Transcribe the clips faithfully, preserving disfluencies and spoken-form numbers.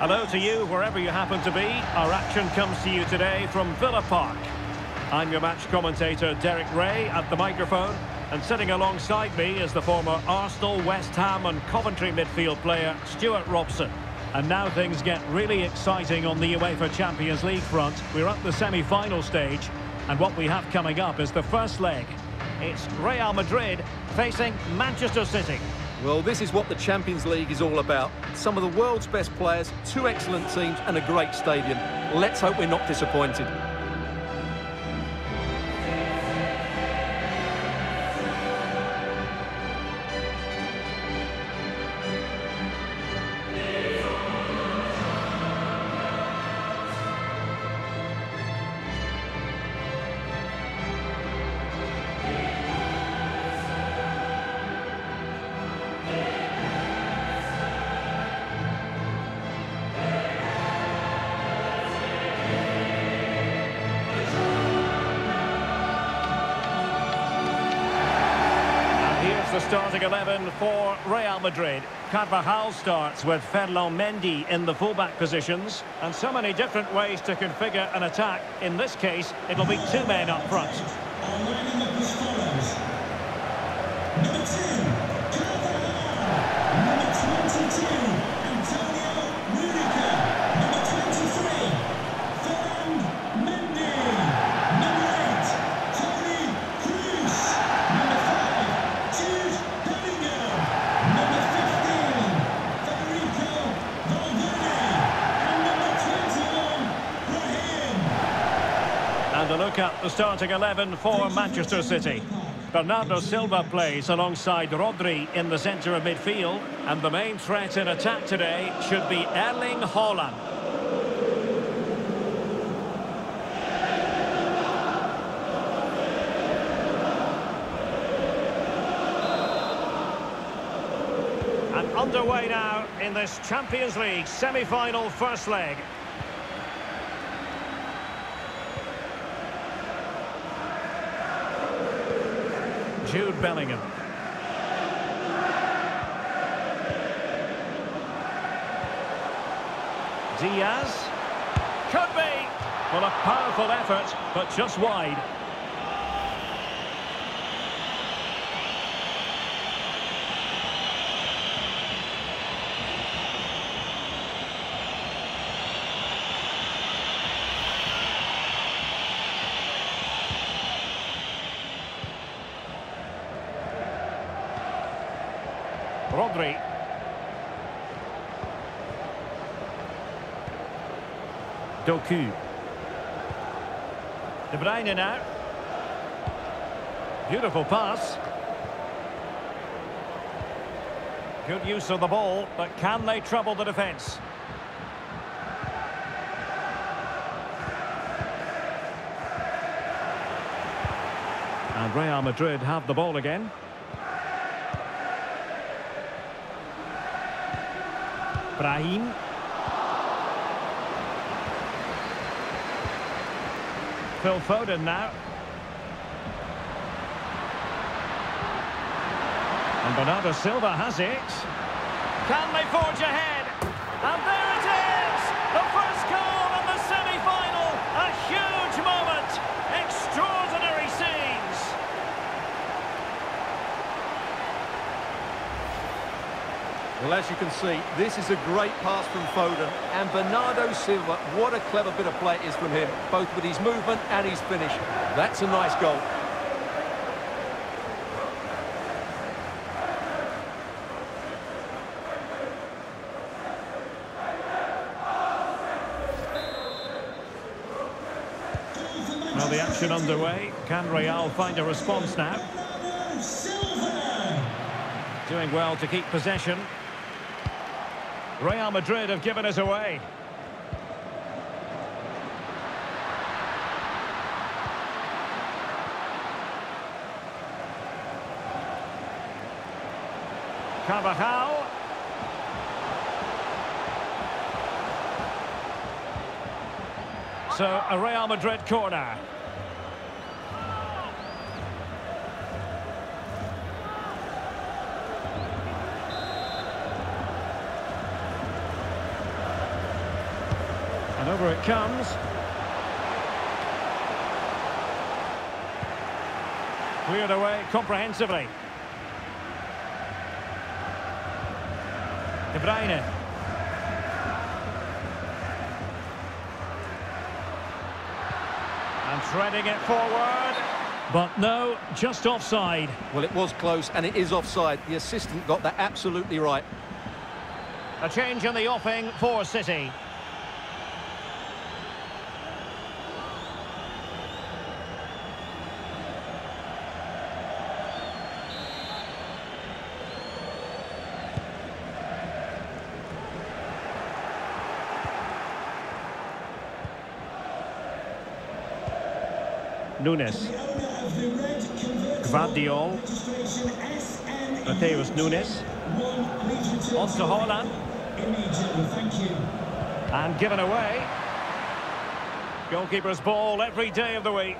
Hello to you, wherever you happen to be. Our action comes to you today from Villa Park. I'm your match commentator, Derek Ray, at the microphone. And sitting alongside me is the former Arsenal, West Ham and Coventry midfield player, Stuart Robson. And now things get really exciting on the UEFA Champions League front. We're at the semi-final stage, and what we have coming up is the first leg. It's Real Madrid facing Manchester City. Well, this is what the Champions League is all about. Some of the world's best players, two excellent teams and a great stadium. Let's hope we're not disappointed. The starting eleven for Real Madrid. Carvajal starts with Ferland Mendy in the fullback positions, and so many different ways to configure an attack. In this case, it'll be two men up front. A look at the starting eleven for Manchester City. Bernardo Silva plays alongside Rodri in the centre of midfield, and the main threat in attack today should be Erling Haaland. And underway now in this Champions League semi-final first leg. Jude Bellingham. Diaz. Could be. Well, a powerful effort, but just wide. Rodri. Doku. De Bruyne now. Beautiful pass. Good use of the ball, but can they trouble the defence? And Real Madrid have the ball again. Brahim. Phil Foden now. And Bernardo Silva has it. Can they forge ahead? And there it is! The first goal in the semi-final! A huge moment! Extraordinary scenes! Well, as you can see, this is a great pass from Foden, and Bernardo Silva, what a clever bit of play it is from him, both with his movement and his finish. That's a nice goal. Well, the action underway. Can Real find a response now? Doing well to keep possession. Real Madrid have given us away. Carvajal. So, a Real Madrid corner. And over it comes. Cleared away comprehensively. De Bruyne. And threading it forward. But no, just offside. Well, it was close, and it is offside. The assistant got that absolutely right. A change in the offing for City. Nunes, Guardiol, Mateus Nunes, on to Haaland, and given away. Goalkeeper's ball every day of the week.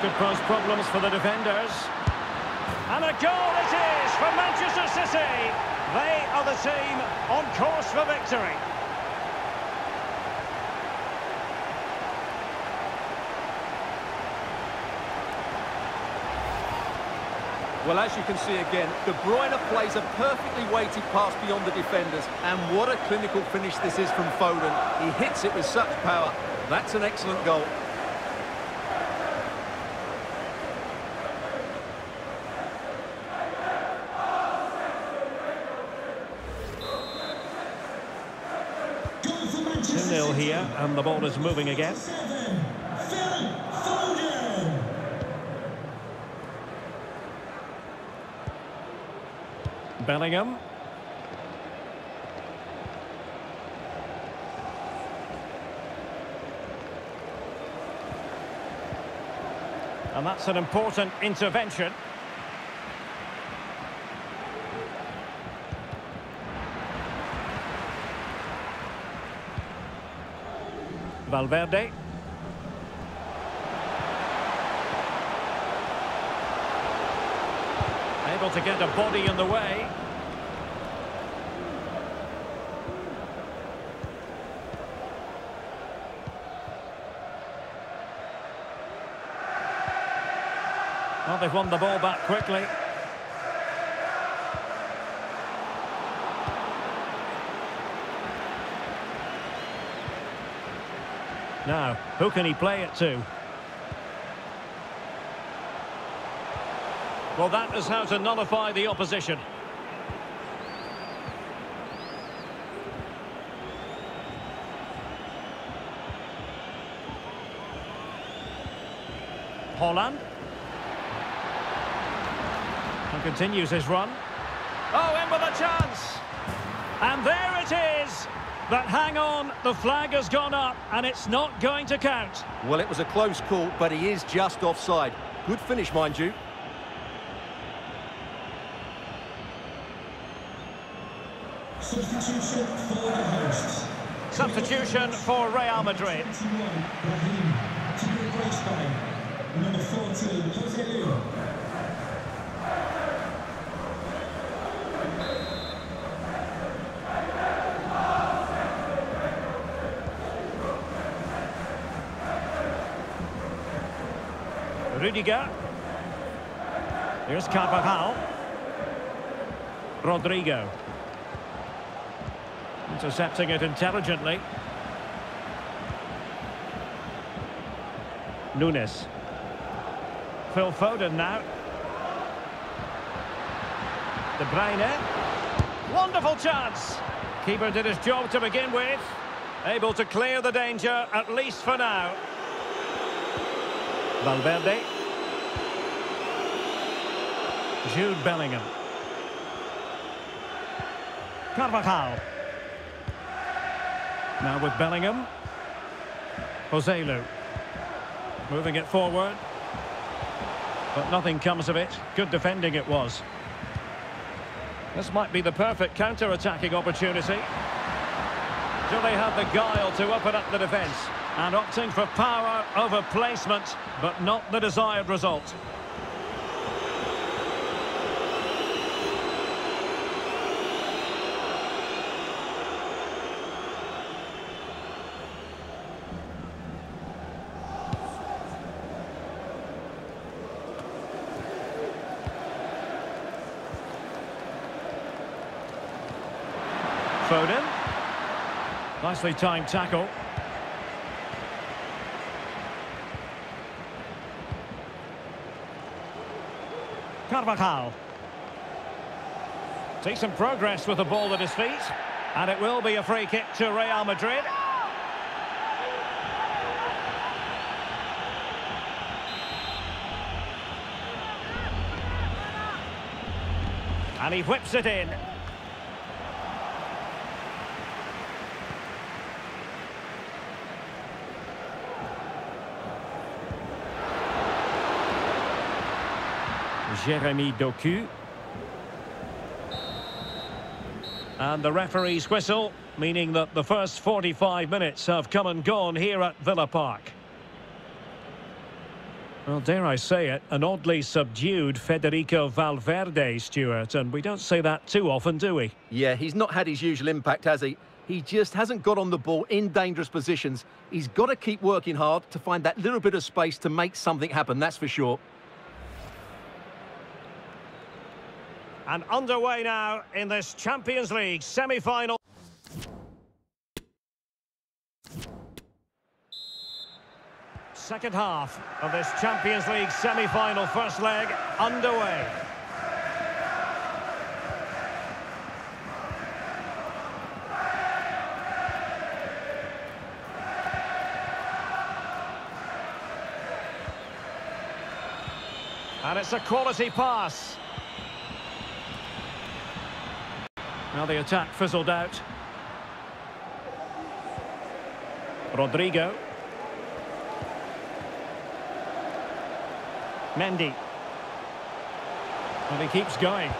Could pose problems for the defenders. And a goal it is for Manchester City. They are the team on course for victory. Well, as you can see again, De Bruyne plays a perfectly weighted pass beyond the defenders. And what a clinical finish this is from Foden. He hits it with such power. That's an excellent goal. two nil here, and the ball is moving again. Bellingham. And that's an important intervention. Valverde. Able to get a body in the way. Well, they've won the ball back quickly. Now, who can he play it to? Well, that is how to nullify the opposition. Haaland. And continues his run. Oh, in with a chance! And there it is! But hang on, the flag has gone up, and it's not going to count. Well, it was a close call, but he is just offside. Good finish, mind you. Substitution for the hosts. Substitution for Real Madrid. Number fourteen, Joselu. Rüdiger. Here's Carvajal. Rodrigo. Intercepting it intelligently. Nunes. Phil Foden now. De Bruyne. Wonderful chance. Keeper did his job to begin with. Able to clear the danger, at least for now. Valverde. Jude Bellingham. Carvajal. Now with Bellingham. Joselu. Moving it forward. But nothing comes of it. Good defending it was. This might be the perfect counter-attacking opportunity. Do they have the guile to open up the defence? and opting for power over placement, but not the desired result. Foden. Nicely timed tackle. Carvajal. Decent progress with the ball at his feet. And it will be a free kick to Real Madrid. And he whips it in. Jeremy Doku. And the referee's whistle, meaning that the first forty-five minutes have come and gone here at Villa Park. Well, dare I say it, an oddly subdued Federico Valverde, Stuart, and we don't say that too often, do we? Yeah, he's not had his usual impact, has he? He just hasn't got on the ball in dangerous positions. He's got to keep working hard to find that little bit of space to make something happen, that's for sure. And underway now in this Champions League semi-final. Second half of this Champions League semi-final first leg underway. And it's a quality pass. Now the attack fizzled out. Rodrigo. Mendy. And he keeps going.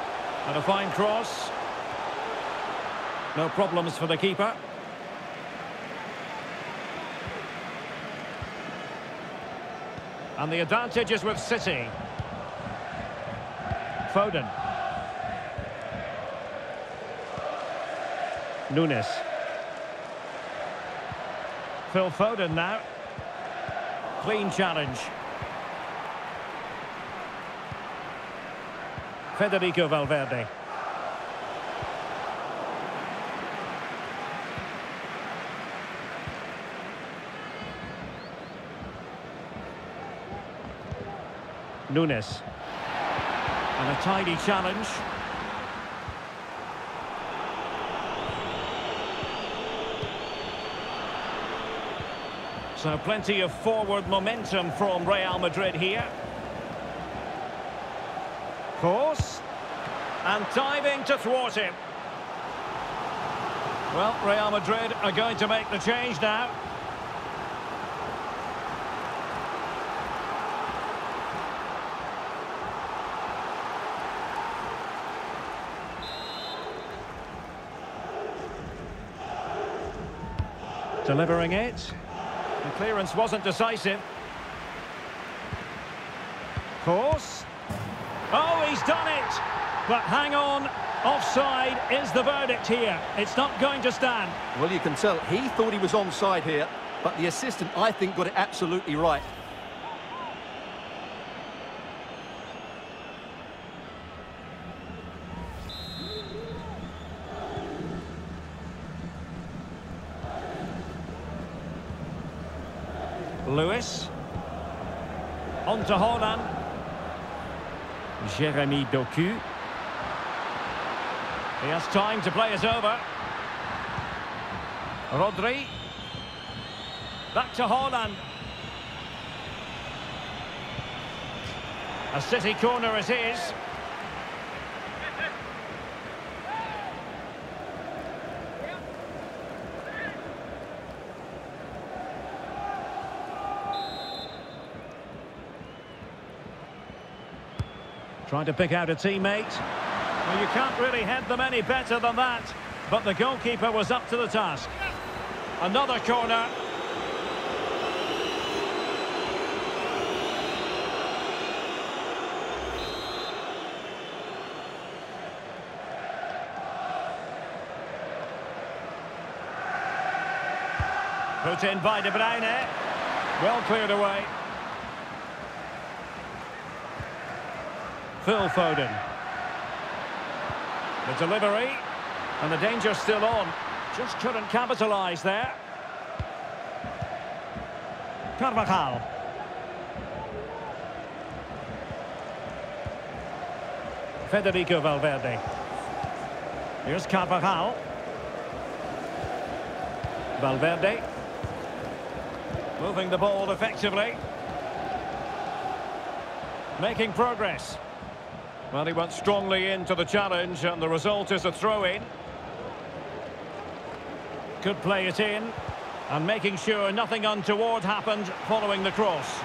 And a fine cross. No problems for the keeper. And the advantage is with City. Foden. Nunes. Phil Foden now. Clean challenge. Federico Valverde. Nunes. And a tidy challenge. So plenty of forward momentum from Real Madrid here. Course. And diving to thwart him. Well, Real Madrid are going to make the change now. Delivering it. The clearance wasn't decisive. Course. Oh, he's done it! But hang on, offside is the verdict here. It's not going to stand. Well, you can tell he thought he was onside here, but the assistant, I think, got it absolutely right. Lewis. On to Haaland. Jeremy Doku. He has time to play it over. Rodri. Back to Haaland. A City corner it is. Trying to pick out a teammate. Well, you can't really head them any better than that, but the goalkeeper was up to the task. Another corner. Put in by De Bruyne. Well cleared away. Phil Foden. The delivery. And the danger's still on. Just couldn't capitalise there. Carvajal. Federico Valverde. Here's Carvajal. Valverde. Moving the ball effectively. Making progress. Well, he went strongly into the challenge, and the result is a throw-in. Could play it in, and making sure nothing untoward happened following the cross.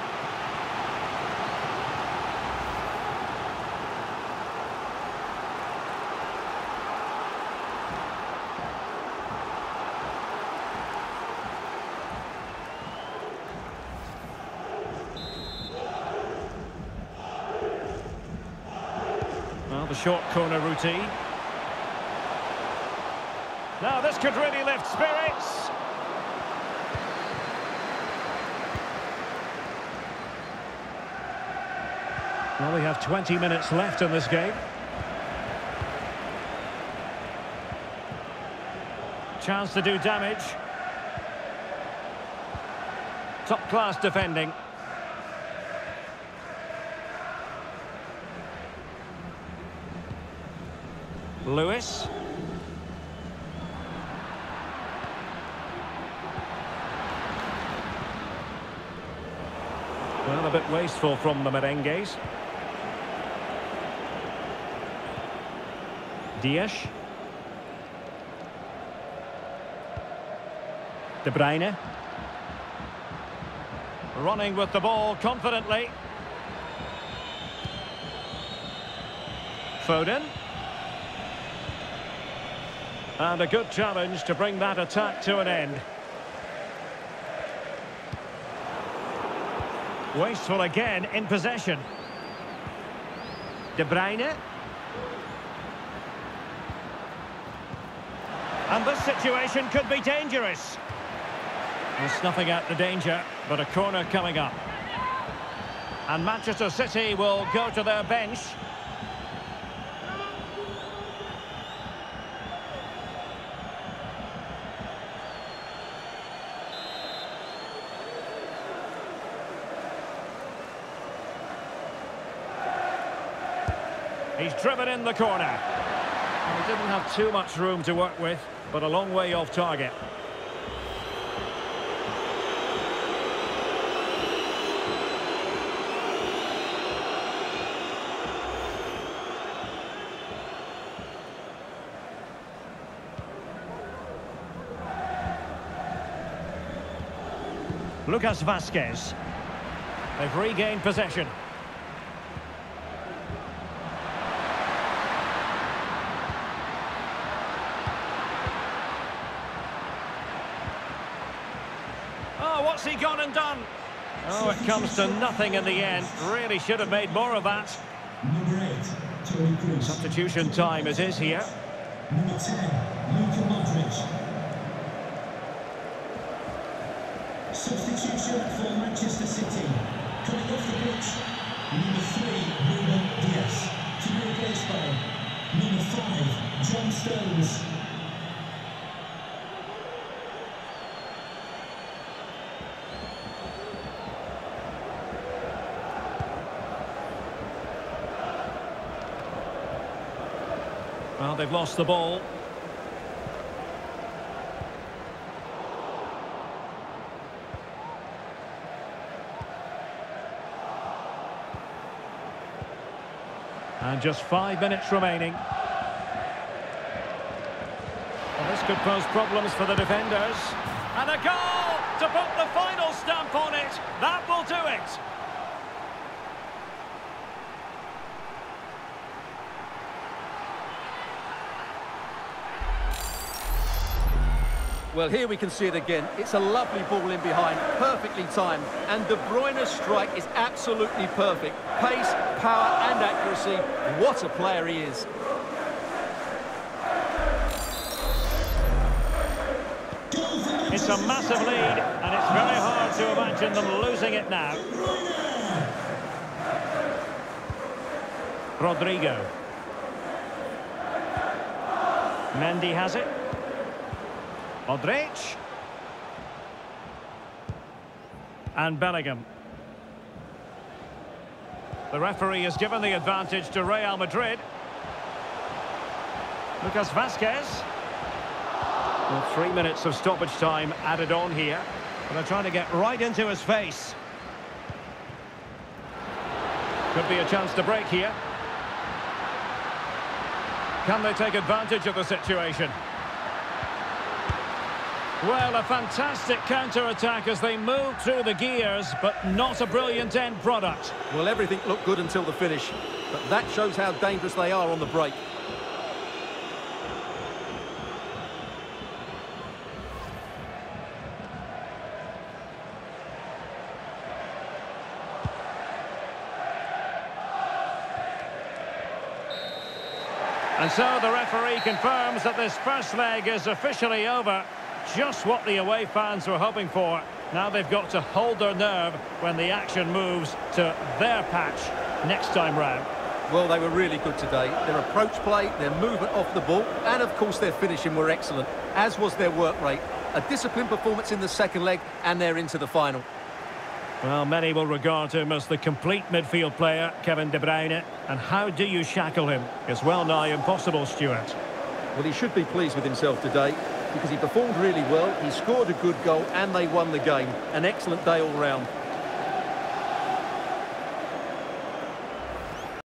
Short corner routine. Now this could really lift spirits. Well, we have twenty minutes left in this game. Chance to do damage. Top-class defending. Lewis. Well, a bit wasteful from the merengues. Dias. De Bruyne. Running with the ball confidently. Foden. And a good challenge to bring that attack to an end. Wasteful again in possession. De Bruyne. And this situation could be dangerous. They're snuffing out the danger, but a corner coming up. And Manchester City will go to their bench. He's driven in the corner. He didn't have too much room to work with, but a long way off target. Lucas Vázquez. They've regained possession. What's he gone and done? Oh, it comes to nothing in the end. Really should have made more of that. Number eight, substitution time it is here. Number ten, Luka Modric. Substitution for Manchester City. Coming off the pitch, number three, Ruben Dias. To be replaced by number five, John Stones. Well, they've lost the ball. And just five minutes remaining. Well, this could pose problems for the defenders. And a goal to put the final stamp on it. That will do it. Well, here we can see it again. It's a lovely ball in behind, perfectly timed. And De Bruyne's strike is absolutely perfect. Pace, power and accuracy. What a player he is. Go for It's a massive lead, and it's very hard to imagine them losing it now. Rodrigo. Mendy has it. Modric. And Bellingham. The referee has given the advantage to Real Madrid. Lucas Vázquez. Well, three minutes of stoppage time added on here. But they're trying to get right into his face. Could be a chance to break here. Can they take advantage of the situation? Well, a fantastic counter-attack as they moved through the gears, but not a brilliant end product. Well, everything looked good until the finish, but that shows how dangerous they are on the break. And so the referee confirms that this first leg is officially over. Just what the away fans were hoping for. Now they've got to hold their nerve when the action moves to their patch next time round. Well, they were really good today. Their approach play, their movement off the ball, and of course their finishing were excellent, as was their work rate. A disciplined performance in the second leg, and they're into the final. Well, many will regard him as the complete midfield player, Kevin De Bruyne. And how do you shackle him? It's well nigh impossible, Stuart. Well, he should be pleased with himself today, because he performed really well, he scored a good goal, and they won the game. An excellent day all round.